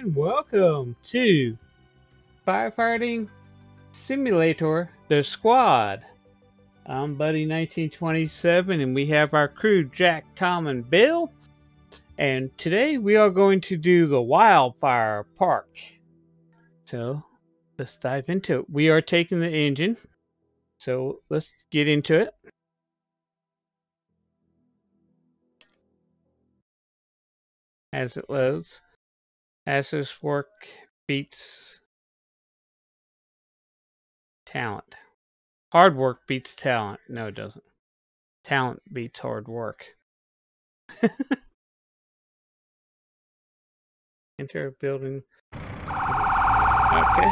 and welcome to Firefighting Simulator The Squad. I'm Buddy1927 and we have our crew Jack, Tom, and Bill. And today we are going to do the Wildfire Park. So let's dive into it. We are taking the engine. So let's get into it. As it loads. As this work beats talent. Hard work beats talent. No, it doesn't. Talent beats hard work. Enter a building. Okay.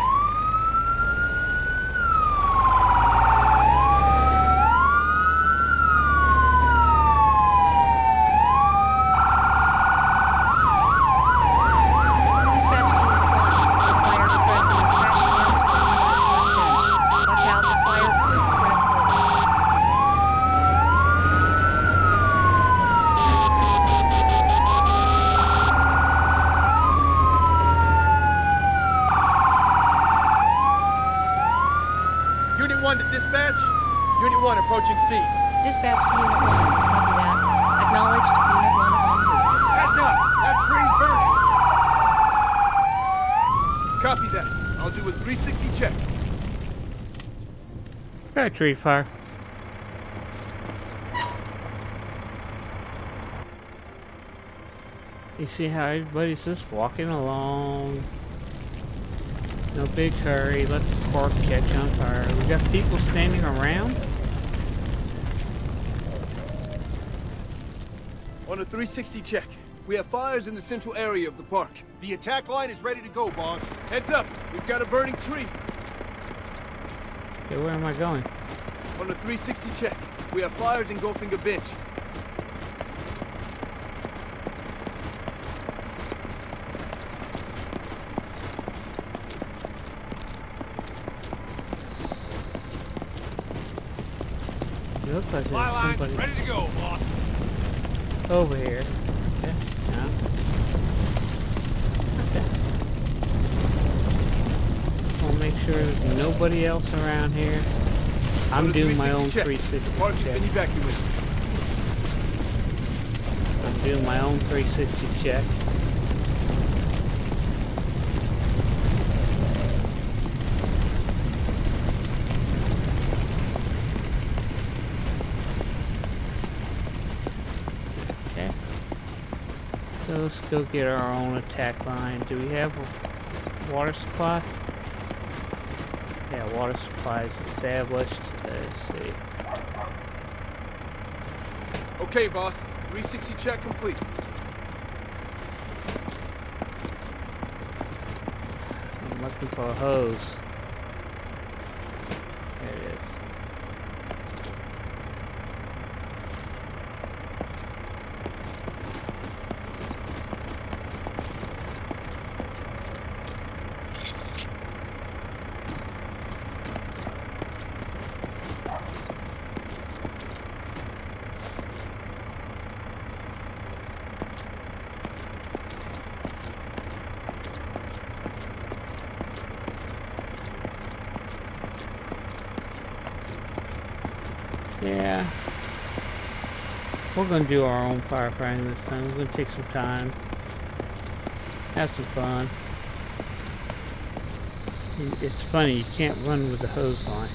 Dispatch, Unit 1 approaching C. Dispatch to Unit 1, copy that. Acknowledged, Unit 1 on route. Heads up! That tree's burning! Copy that. I'll do a 360 check. Got a tree fire. You see how everybody's just walking along. No big hurry, let the park catch on fire. We got people standing around. On a 360 check, we have fires in the central area of the park. The attack line is ready to go, boss. Heads up, we've got a burning tree. Okay, where am I going? On a 360 check, we have fires engulfing a bench. Looks like my line's ready to go, boss. Over here. Okay. No. Okay. We'll make sure there's nobody else around here. I'm doing my own 360 check. I'm doing my own 360 check. Let's go get our own attack line. Do we have a water supply? Yeah, water supply is established. Let's see. Okay, boss. 360 check complete. I'm looking for a hose. There it is. Yeah, we're gonna do our own firefighting this time. We're gonna take some time, have some fun. It's funny, you can't run with the hose line.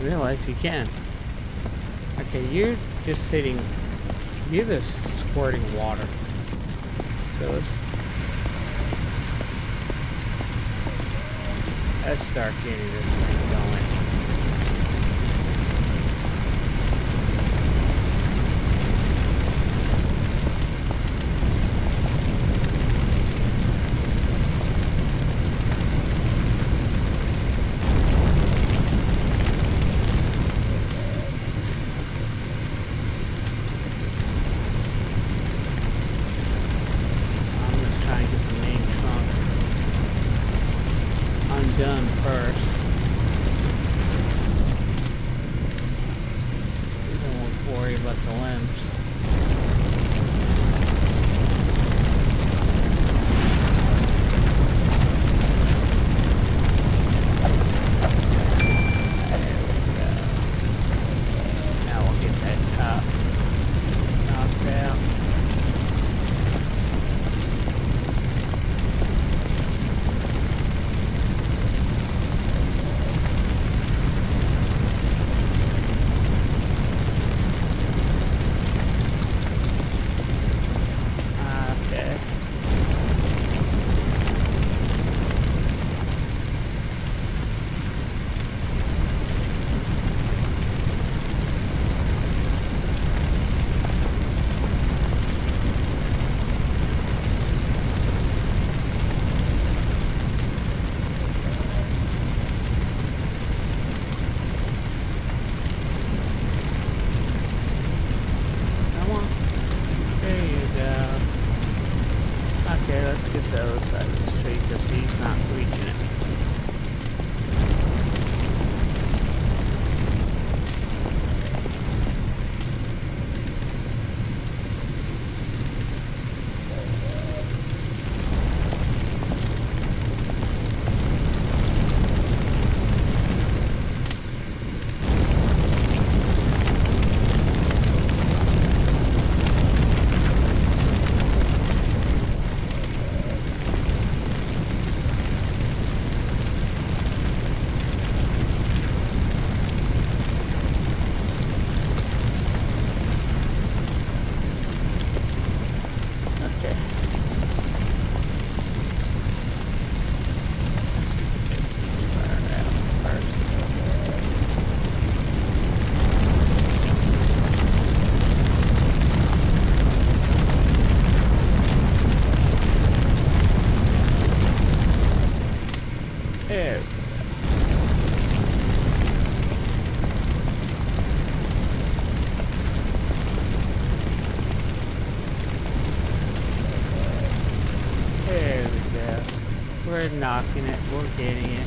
In real life, you can. Okay, you're just hitting. You're just squirting water. So it's. Let's start getting this thing going. I'm just trying to get the main trunk undone first. We don't want to worry about the limbs. Okay, let's give the other side of the tree because he's not reaching it. We're knocking it, we're getting it.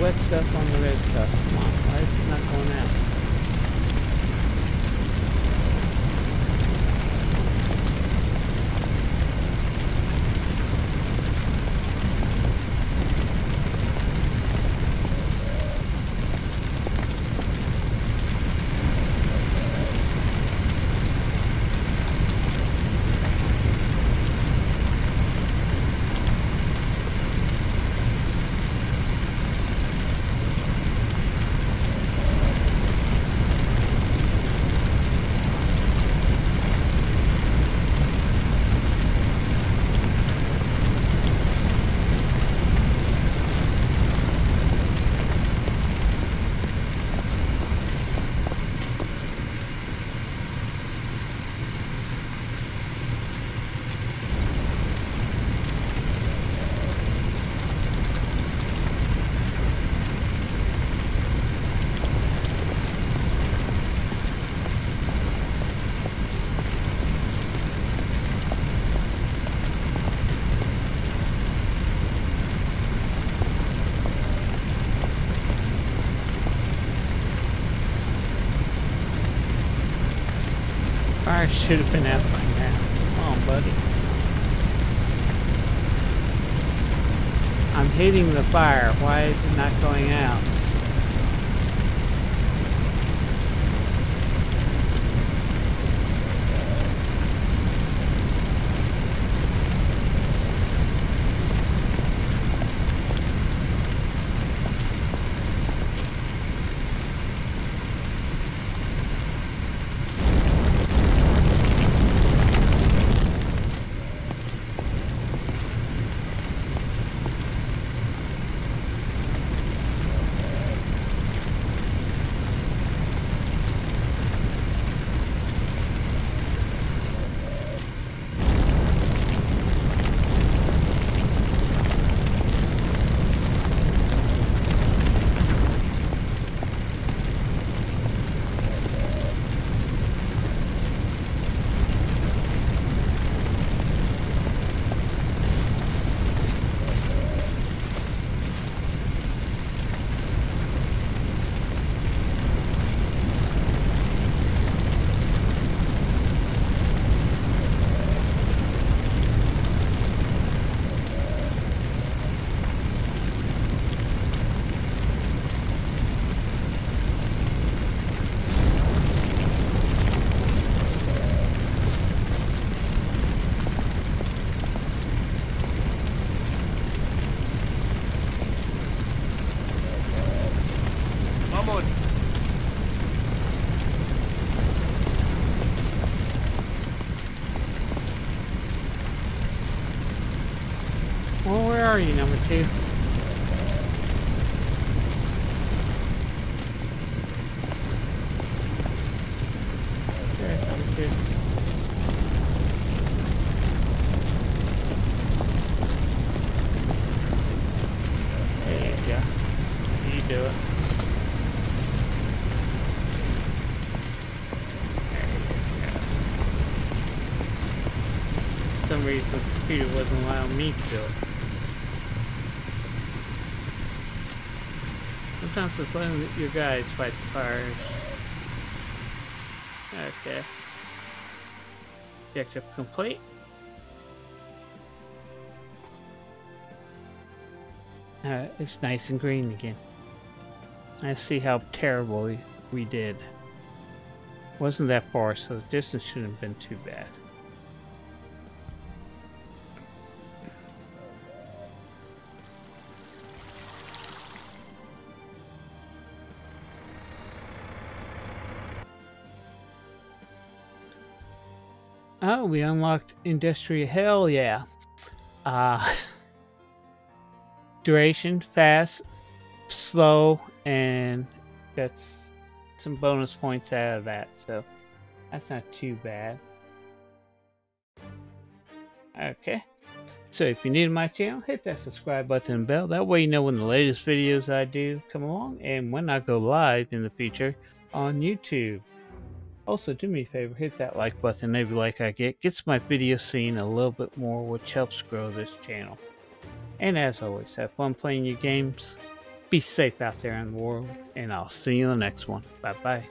Wet stuff on the red stuff. Come on, why is it not going out? Fire should have been out by now. Come on, buddy. I'm hitting the fire. Why is it not going out? are you, number two? It wasn't allowing me to do it. Sometimes it's letting your guys fight the fires. Okay. Objective complete. It's nice and green again. I see how terrible we did. Wasn't that far, so the distance shouldn't have been too bad. Oh, we unlocked Industry. Hell yeah. Duration, fast, slow, and got some bonus points out of that, so that's not too bad. Okay, so if you're new to my channel, hit that subscribe button and bell. That way you know when the latest videos I do come along and when I go live in the future on YouTube. Also, do me a favor, hit that like button. Every like I get gets my video seen a little bit more, which helps grow this channel. And as always, have fun playing your games. Be safe out there in the world, and I'll see you in the next one. Bye-bye.